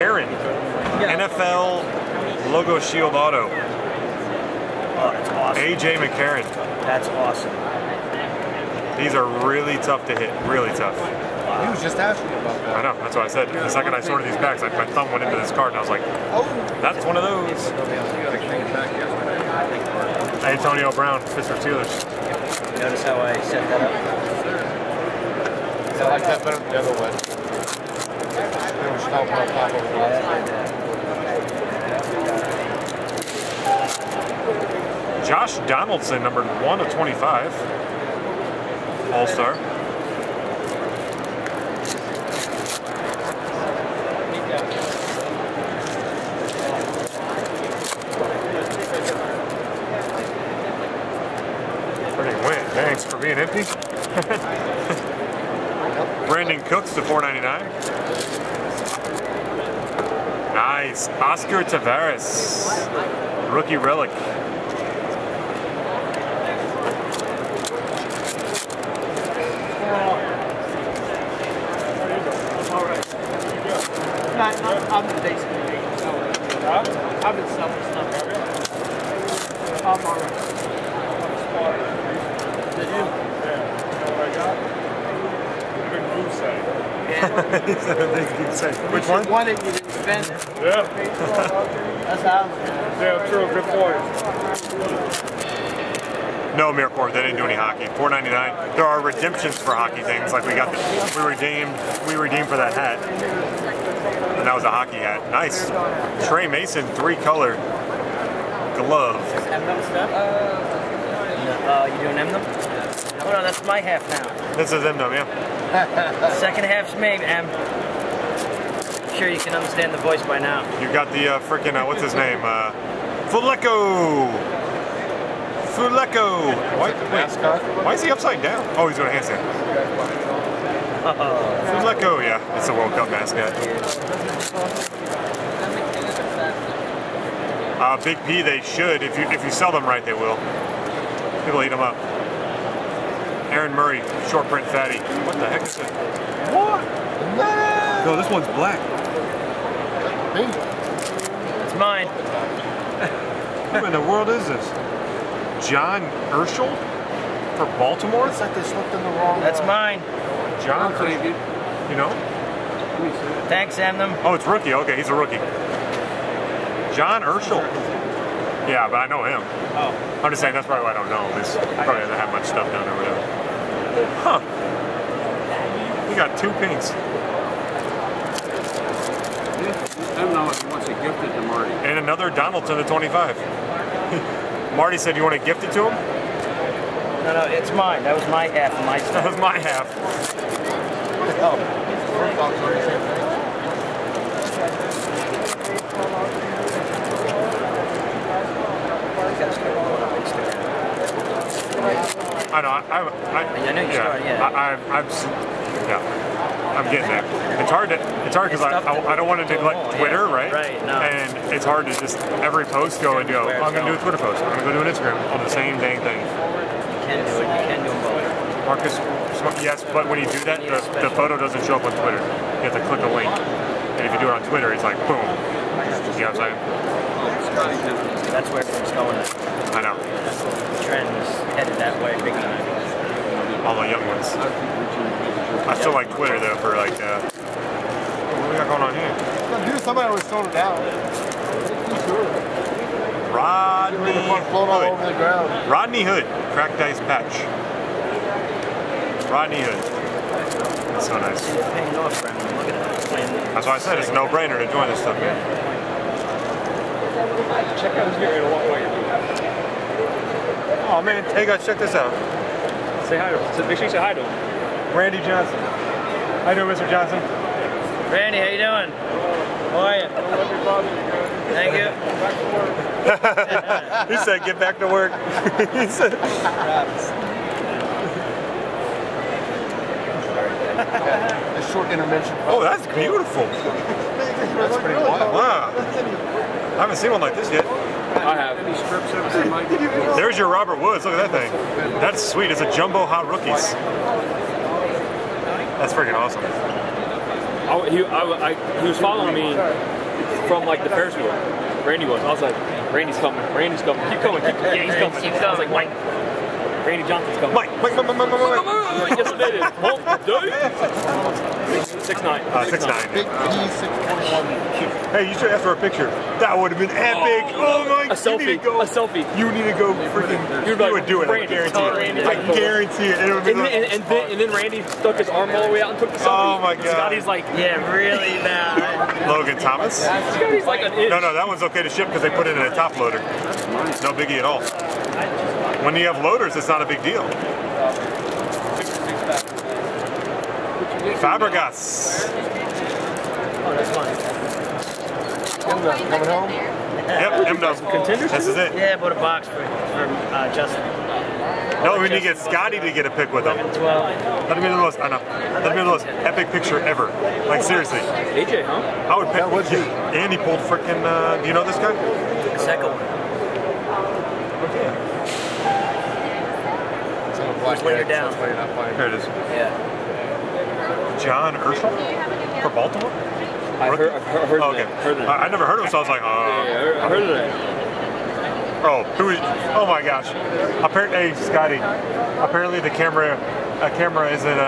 Aaron, NFL Logo Shield Auto. Oh, that's awesome. AJ McCarron. That's awesome. These are really tough to hit, really tough. Wow. He was just asking about that. I know, that's what I said. The second I sorted these packs, my thumb went into this card and I was like, oh, that's one of those. Antonio Brown, Pittsburgh Steelers. Notice how I set that up? I like that better than the other one. Josh Donaldson, number 1/25, All-Star. Pretty win. Thanks for being empty. Brandon Cooks to 499. Nice. Oscar Tavares, rookie relic. Which one? One that you didn't spend. Yeah. That's how. Yeah, true. Good point. No, Mirrorport. They didn't do any hockey. $4.99. There are redemptions for hockey things. Like we got the, we redeemed for that hat, and that was a hockey hat. Nice. Trey Mason, 3-color glove. M-num stuff. You doing M-num? Oh no, that's my half now. This is M-num, yeah. Second half's made, Em. I'm sure you can understand the voice by now. You got the frickin' what's his name? Fuleko. Fuleko. Why is he upside down? Oh, he's doing a handstand. Fuleko, yeah, it's a World Cup mascot. Big P, they should. If you sell them right, they will. People eat them up. Aaron Murray, short print fatty. What the heck is that? What? No, this one's black. It's mine. Who in the world is this? John Urschel for Baltimore? It's like they slipped in the wrong. That's mine. John Urschel. You know? Thanks, Amnum. Oh, it's rookie. Okay, he's a rookie. John Urschel. Yeah, but I know him. Oh. I'm just saying that's probably why I don't know. This probably doesn't have much stuff down there or whatever. Huh. We got 2 pinks. I don't know if he wants to gift it to Marty. And another Donaldson to 25. Marty said you want to gift it to him? No, no, it's mine. That was my half of my stuff. That was my half. I know. I'm getting there. It's hard to. It's hard because I don't want to neglect Twitter, right? Right. No. And it's hard to just every post go and go. Oh, I'm going to do a Twitter post. I'm going to go do an Instagram on the same dang thing. You can do it. You can do both. Marcus, yes, but when you do that, the photo doesn't show up on Twitter. You have to click a link, and if you do it on Twitter, it's like boom. You know what I'm saying? That's where it's going. I know. The trend is headed that way big time. All the young ones. I still like Twitter though for like, what do we got going on here? Dude, somebody always thrown it out. Rodney Hood. Rodney Hood. Crack dice patch. Rodney Hood. That's so nice. That's why I said it's a no-brainer to join this stuff, man. Check out this area while you're doing that. Oh man, hey guys, check this out. Say hi to him. Make sure you say hi to him. Randy Johnson. How you doing, Mr. Johnson? Randy, how you doing? How are you? Thank you. He said, "Get back to work." He said. A short intervention. Oh, that's beautiful. That's pretty wild. Wow. I haven't seen one like this yet. I have. There's your Robert Woods. Look at that thing. That's sweet. It's a jumbo hot rookies. That's freaking awesome. He was following me from like the Ferris wheel. Randy was. I was like, Randy's coming. Randy's coming. Keep coming. Keep coming. Yeah, he's coming. Keep coming. I was like, Mike. Randy Johnson's coming. Mike. Yes, I did it. Hulk, dude. 6'9". 6'9". Big P, 6'1". Hey, you should ask for a picture. That would have been epic. Oh my! A selfie. You need to go, a selfie. You need to go freaking. You would do it. I guarantee it. I guarantee it. And then Randy stuck his arm all the way out and took the selfie. Oh my God! Scotty's like, yeah, really bad. Logan Thomas. Scotty's like an itch. No, that one's okay to ship because they put it in a top loader. It's no biggie at all. When you have loaders, it's not a big deal. Fabregas. Oh, that's fine. Emdo coming home? Yep, Emdo. Contenders? This is it. Yeah, but a box for Justin. No, we need to get Scotty to get a pic with him. 12. That'd be the most, I know. That'd be the most epic picture ever. Like, seriously. AJ, huh? I would pick with you. And he pulled freaking, do you know this guy? The second one. Just when you're down. There it is. Yeah. John Urschel for Baltimore? I've heard of him. Okay. I never heard of him, so I was like, yeah, I heard of that. Oh, who is, oh my gosh. Apparently, hey, Scotty, apparently the camera isn't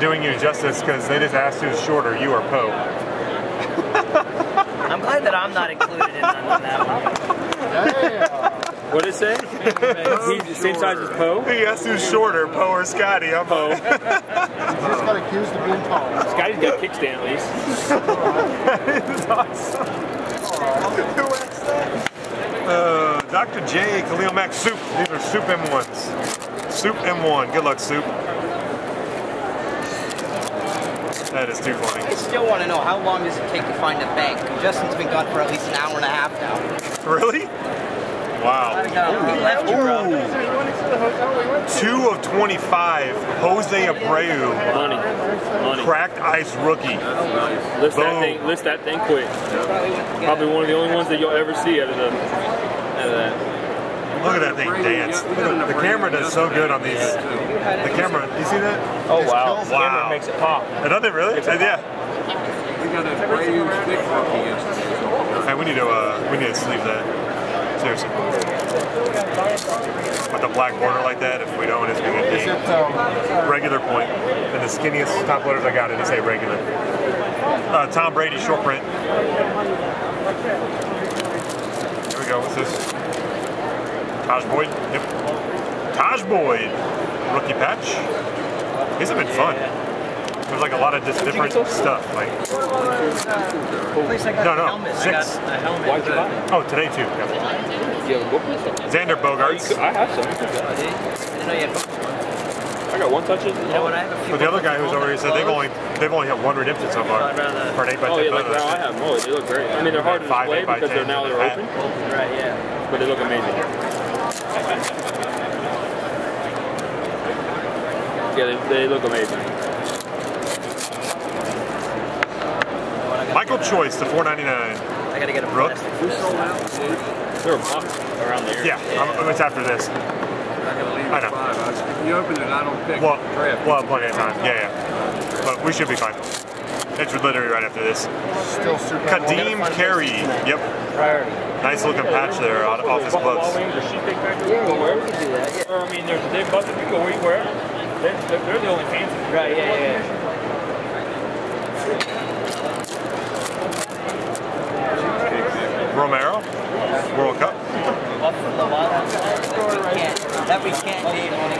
doing you justice because they just asked who's shorter, you or Poe. I'm glad that I'm not included in on that one. What did it say? He's the same size as Poe? He asked who's shorter, Poe or Scotty. I'm Poe. He just got accused of being tall. Scotty's got a kickstand at least. That is awesome. Who asked that? Dr. J, Khalil Mack, Soup. These are Soup M1s. Soup M1. Good luck, Soup. That is too funny. I still want to know, how long does it take to find a bank? Justin's been gone for at least an hour and a half now. Really? Wow. Ooh. 2 of 25. Jose Abreu. Money. Cracked ice rookie. List that thing quick. Probably one of the only ones that you'll ever see out of that. Look at that thing dance. The camera does so good on these. The camera, you see that? Oh wow. The camera makes it pop. It doesn't really? Yeah. We got a Abreu stick rookie yesterday. Hey, we need to sleeve that. Seriously. With the black border like that, if we don't, it's going to be regular point. And the skinniest top letters I got, it is a regular. Tom Brady, short print. Here we go, what's this? Taj Boyd. Yep. Taj Boyd, rookie patch. These have been fun. There's like a lot of just different stuff. Like, no, 6. Oh, today too. Yeah. Xander Bogarts. I have some. I got one touch. But the other guy who's over here said they've only had one redemption so far. For an 8x10 photo. Now I have more. They look great. I mean, they're hard to display because they're open. Right. Yeah. But they look amazing. Yeah, they look amazing. Michael Choice, the 499. I gotta get a rook. Who sold out? There are bucks around there. Yeah, it's after this. I know. If you open it, I don't pick. Well, plenty of time. Yeah. But we should be fine. It's literally right after this. Still super. Kadeem Carey. Yep. Nice looking patch there off his gloves. Or I mean, there's a big bus that you go wherever. They're the only fans. Right. Yeah. Romero, World Cup. That we can't name all the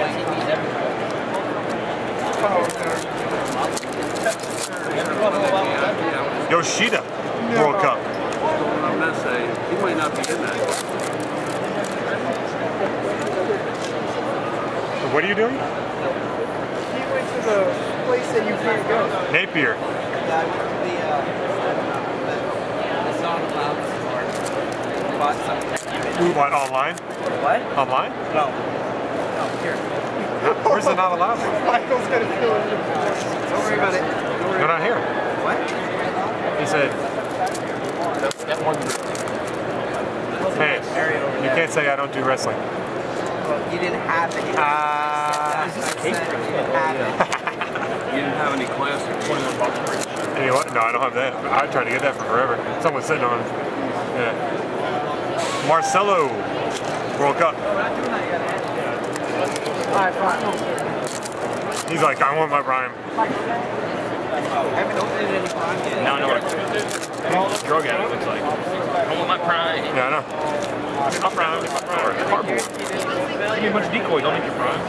TVs. Yoshida, World Cup. I'm not saying he might not be in that. What are you doing? He went to the place that you can't go. Napier. The song clouds. What, online? What? Online? No, here. Where's the not allowed? Michael's gonna kill it. Don't worry about it. They're not here. What? He said. That one. Hey, you can't say I don't do wrestling. Well, you didn't have any. You didn't have any classic. You know what? No, I don't have that. I tried to get that for forever. Someone's sitting on it. Yeah. Marcelo, World Cup. He's like, I want my prime. Now I know what a drug addict looks like. I want my prime. Yeah, I know. I'm prime. Cardboard. You need a bunch of decoys. I'll need your prime.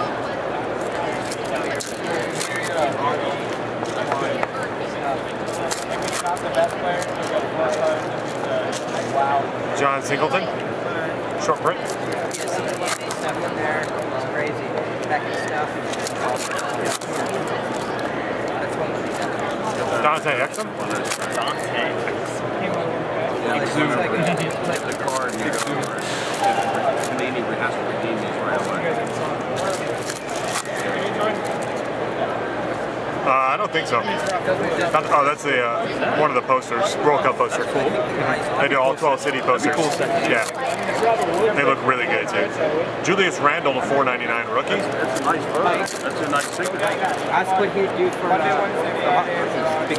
John Singleton, short print. Dante Exum. The card Delaney has to redeem these right away. I don't think so. Oh, that's the one of the posters, World Cup poster. Cool. They do all 12 city posters. Yeah. They look really good too. Julius Randle, the $4.99 rookie. That's a nice bird. That's a nice signature. Ask what he'd do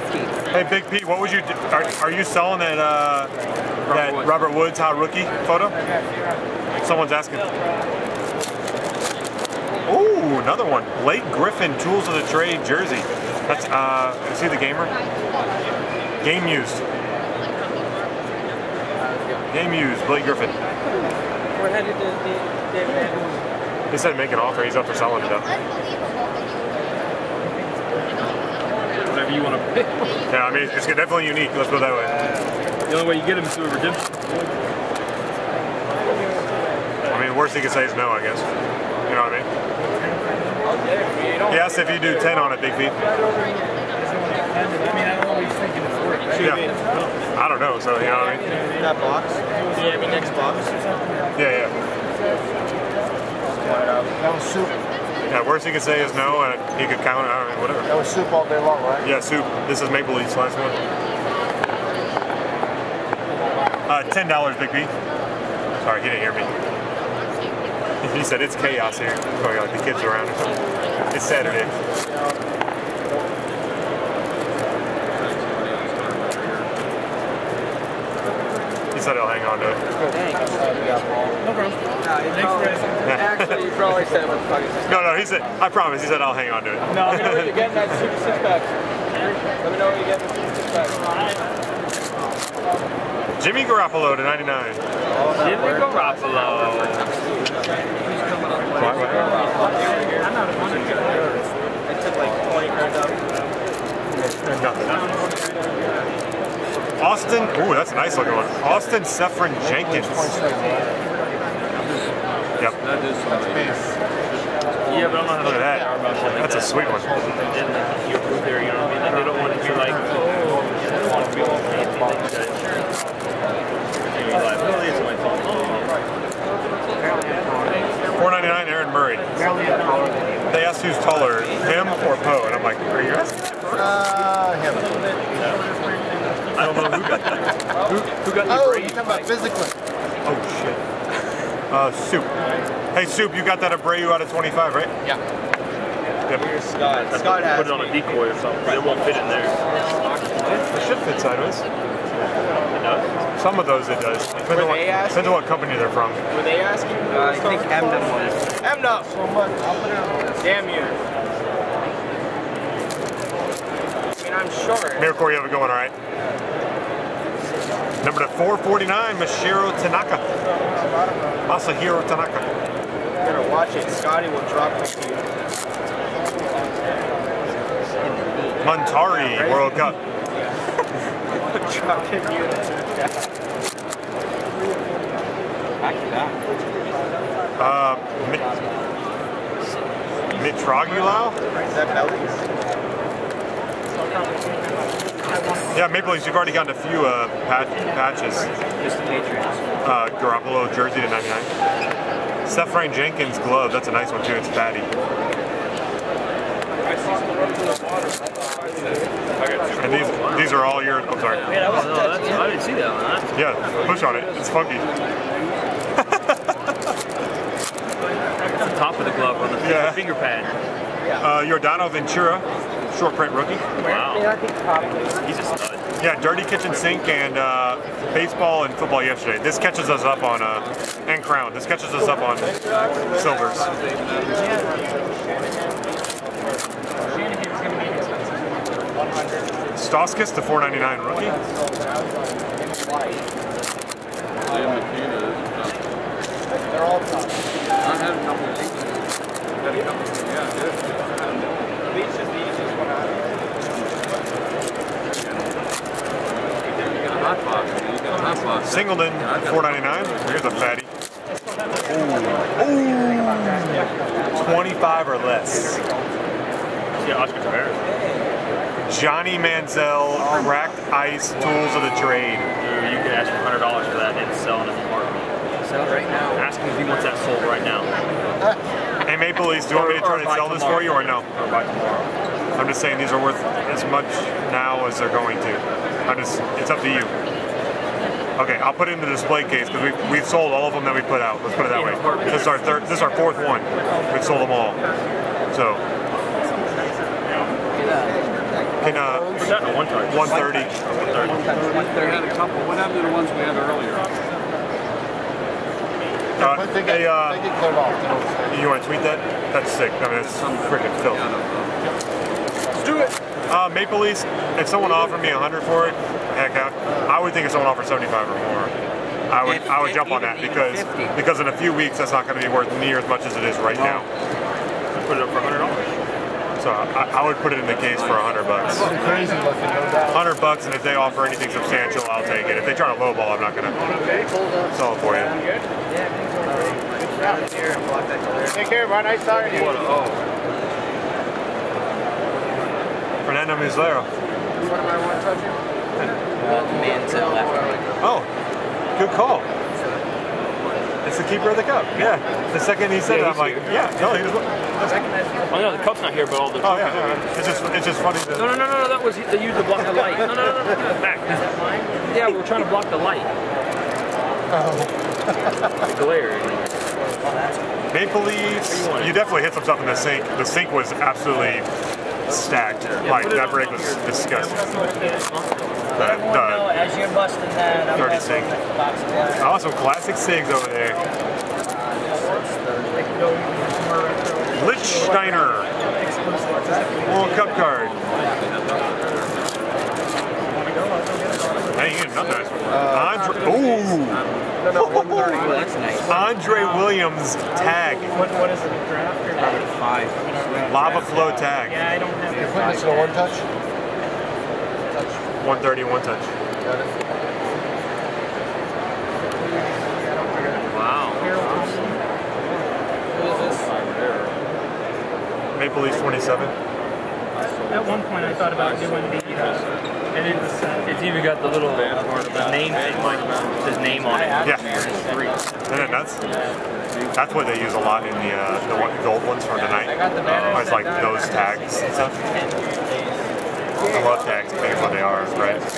for Big P. Hey, Big P, what would you do? Are you selling that that Robert Woods high rookie photo? Someone's asking. Ooh, another one. Blake Griffin, Tools of the Trade jersey. That's, is he the gamer? Game used. Game used, Blake Griffin. We're headed to the... He said make an offer. He's up for selling it up. Whatever you want to pick. Yeah, I mean, it's definitely unique. Let's go that way. The only way you get him is through a redemption. I mean, the worst he could say is no, I guess. You know what I mean? Yes, if you do 10 on it, Big Pete. Yeah. I don't know, so you know what I mean? That box? Yeah, I mean, next box or something? Yeah, yeah. That was soup. Yeah, worst he could say is no, and he could count it, I don't know, whatever. That was soup all day long, right? Yeah, soup. This is Maple Leafs last one. $10, Big Pete. Sorry, he didn't hear me. He said it's chaos here. Probably like the kids around. It's Saturday. He said he'll hang on to it. Thanks. No problem. Actually, you probably said what the fuck is this? No, he said, I promise, he said I'll hang on to it. No, I'm going to get that super six pack. Let me know when you get the super six pack. Jimmy Garoppolo to 99. Jimmy Garoppolo. I took like 20 grand up. Austin, ooh, that's a nice looking one. Austin Seferin Jenkins. Yep. Yeah, but I'm not looking at that. That's a sweet one. They don't want to be like, $4.99, Aaron Murray. They asked who's taller, him or Poe, and I'm like, are you asking? Him. No. I don't know who got that. Who got the braid? Oh, you're talking about physically. Oh, shit. Soup. Hey, Soup, you got that Abreu out of 25, right? Yeah. Yep. Here's Scott. Scott has put it on a decoy or something. It won't fit in there. It should fit sideways. It does? Some of those it does. Depends on what company they're from. Were they asking? I think Emden was. Emden! So much. Damn you. I mean, I'm sure. Miracle, you have it going, all right. Number to 449, Masahiro Tanaka. Masahiro Tanaka. You better watch it. Scotty will drop the key. Montari, World Cup. Drop it here. Mitroglou? Yeah, Maple Leafs, you've already gotten a few patches. Just the Patriots. Garoppolo jersey to 99. Seferin Jenkins glove, that's a nice one too, it's fatty. And these are all your, I'm sorry. I didn't see that one. Yeah, push on it, it's funky. Top of the glove on the finger pad. Jordano Ventura, short print rookie. Wow. Yeah, I think top. he's a stud. Yeah, dirty kitchen sink and baseball and football yesterday. This catches us up on and Crown. This catches us up on Silvers. Stauskas to $4.99 rookie. They're all top. I had a couple of things. Had a couple of things. Yeah, Leach is the easiest one out of it. Singleton, $4.99. Here's a fatty. Ooh. 25 or less. Yeah, Oscar Tavares. Johnny Manziel, cracked ice, tools of the trade. Dude, you could ask for $100 for that and sell it in the market. Sell it right now. Ask him if he wants that sold right now. Hey, Maple Leafs, do you want me to try to sell this for you or no? Or by tomorrow. I'm just saying these are worth as much now as they're going to. I'm just, it's up to you. Okay, I'll put it in the display case because we've sold all of them that we put out. Let's put it that way. This is our third, this is our fourth one. We've sold them all. So, can 130. 130. Had a couple. What happened to the ones we had earlier? They get cleared off. You want to tweet that? That's sick. I mean, it's freaking filth. Let's do it. Maple Leafs, if someone offered me 100 for it, heck, I would think if someone offered 75 or more, I would jump on that because in a few weeks that's not going to be worth near as much as it is right now. I put it up for $100, so I would put it in the case for $100. $100, and if they offer anything substantial, I'll take it. If they try to lowball, I'm not going to sell it for you. Take care, Ron. Nice talking to you. Fernando Muzlira. Oh, good call. It's the keeper of the cup. Yeah. The second he said it, I'm like, here. Yeah. No, he was. Oh no, the cup's not here, but all the. Oh yeah. Right. It's just funny. That no. That was the use to block the light. No. Back. Yeah, we were trying to block the light. Oh. The glare. Maple Leafs. You definitely hit some stuff in the sink. The sink was absolutely. Stacked. Yeah, like, that break was disgusting. As you're busting that, I'm going to take the box of glass. Also, classic SIGs over there. Lich Steiner. Little cup card. Hey, you get another Andre. Ooh! Andre Williams tag. What is it? Lava flow tag. Yeah, I don't have. You're putting this in a one touch. 130, one touch. Wow. Who is this? Maple Leafs 27. At one point, I thought about doing the. And it's even got the little name thing, like his name on it. Yeah. Isn't that nuts? That's what they use a lot in the gold ones for tonight. It's like those tags and stuff. I love tags. I think that's what they are, right? $100.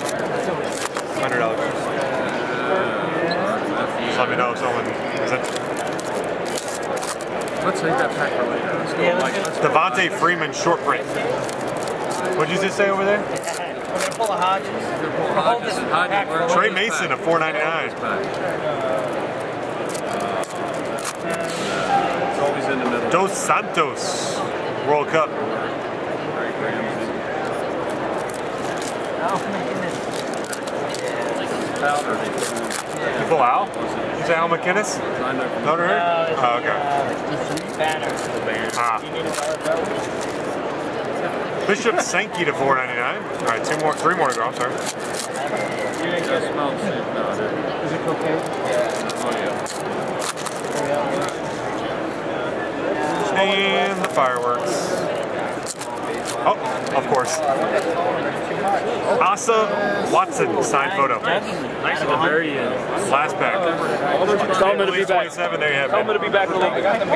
Just let me know if someone is it. Let's leave that pack for later. Let's go. Devontae Freeman short print. What did you just say over there? We're going to pull the Hodges. Trey Mason, a $4.99. It's always in the middle. Dos Santos, World Cup. You pull Al? You say Al McInnes? No, okay. Bishop Sankey to $4.99. All right, three more to go. I'm sorry. Is it cocaine? Oh yeah. And the fireworks. Oh, of course. Asa Watson signed photo. Nice at the very end. Last pack. Tell him to be back. There you have it. Tell him to be back.